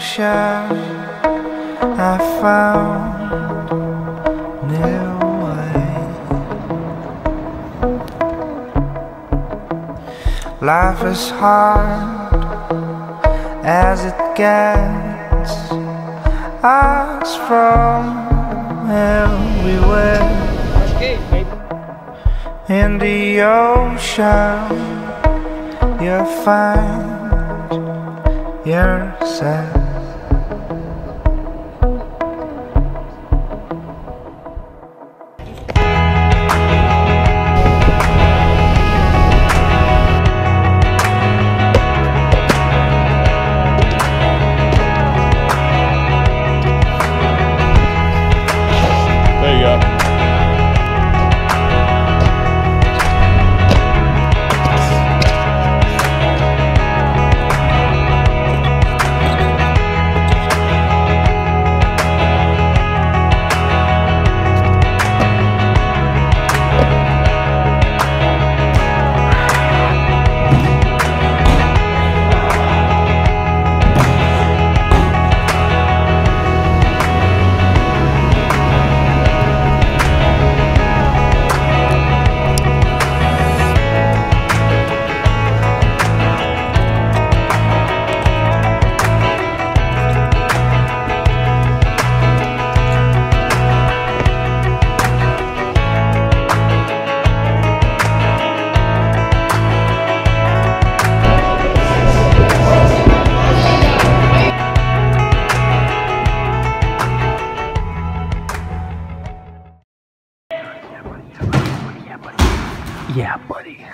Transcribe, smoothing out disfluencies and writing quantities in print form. share. I found a new way. Life is hard as it gets, eyes from everywhere. In the ocean you'll find yourself. There you go. Yeah, buddy.